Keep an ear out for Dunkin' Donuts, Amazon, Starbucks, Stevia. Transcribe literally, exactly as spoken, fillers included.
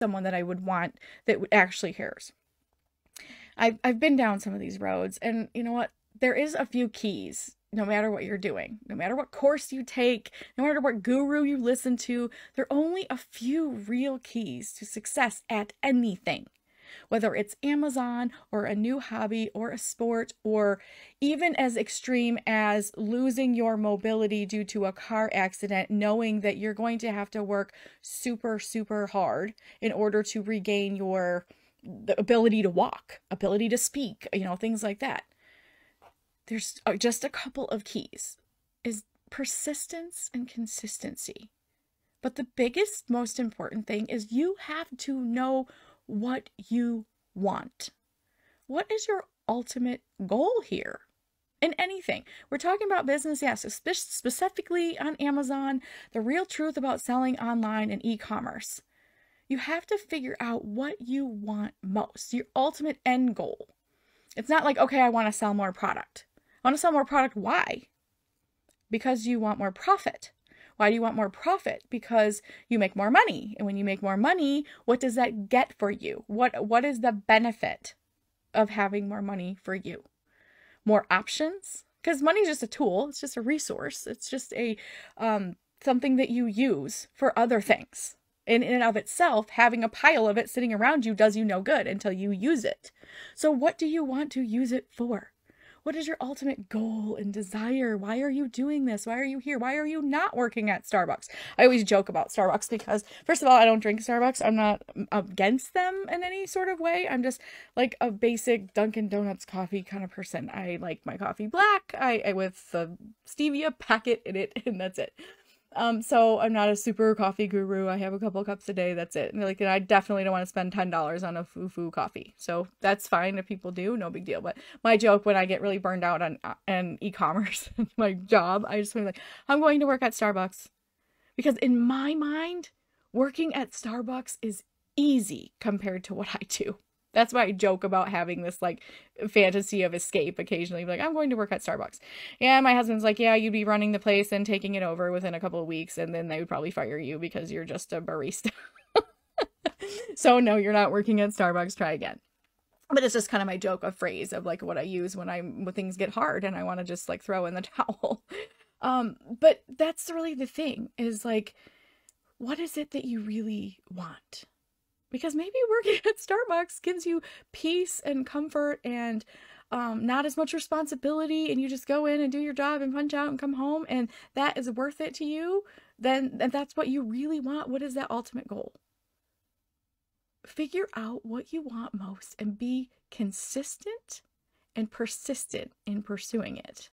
someone that I would want that actually cares. I've, I've been down some of these roads, and you know what? There is a few keys, no matter what you're doing, no matter what course you take, no matter what guru you listen to, there are only a few real keys to success at anything. Whether it's Amazon or a new hobby or a sport, or even as extreme as losing your mobility due to a car accident, knowing that you're going to have to work super, super hard in order to regain your the ability to walk, ability to speak, you know, things like that. There's just a couple of keys is persistence and consistency. But the biggest, most important thing is you have to know what you want. What is your ultimate goal here? In anything. We're talking about business, yes, yeah, so spe- specifically on Amazon, the real truth about selling online and e-commerce. You have to figure out what you want most, your ultimate end goal. It's not like, okay, I want to sell more product. I want to sell more product. Why? Because you want more profit. Why do you want more profit? Because you make more money. And when you make more money, what does that get for you? What, what is the benefit of having more money for you? More options? Because money is just a tool. It's just a resource. It's just a um, something that you use for other things. In and of itself, having a pile of it sitting around you does you no good until you use it. So what do you want to use it for? What is your ultimate goal and desire? Why are you doing this? Why are you here? Why are you not working at Starbucks? I always joke about Starbucks because, first of all, I don't drink Starbucks. I'm not against them in any sort of way. I'm just like a basic Dunkin' Donuts coffee kind of person. I like my coffee black I, I with the Stevia packet in it, and that's it. Um, so I'm not a super coffee guru. I have a couple cups a day. That's it. And like, and I definitely don't want to spend ten dollars on a fufu coffee. So that's fine if people do, no big deal. But my joke when I get really burned out on uh, and e-commerce, my job, I just want to like, I'm going to work at Starbucks, because in my mind, working at Starbucks is easy compared to what I do. That's why I joke about having this like fantasy of escape occasionally. Like, I'm going to work at Starbucks. And my husband's like, yeah, you'd be running the place and taking it over within a couple of weeks. And then they would probably fire you because you're just a barista. So no, you're not working at Starbucks. Try again. But it's just kind of my joke of phrase of like what I use when I'm when things get hard and I want to just like throw in the towel. Um, but that's really the thing is like, what is it that you really want? Because maybe working at Starbucks gives you peace and comfort and um, not as much responsibility, and you just go in and do your job and punch out and come home, and that is worth it to you. Then that's what you really want. What is that ultimate goal? Figure out what you want most and be consistent and persistent in pursuing it.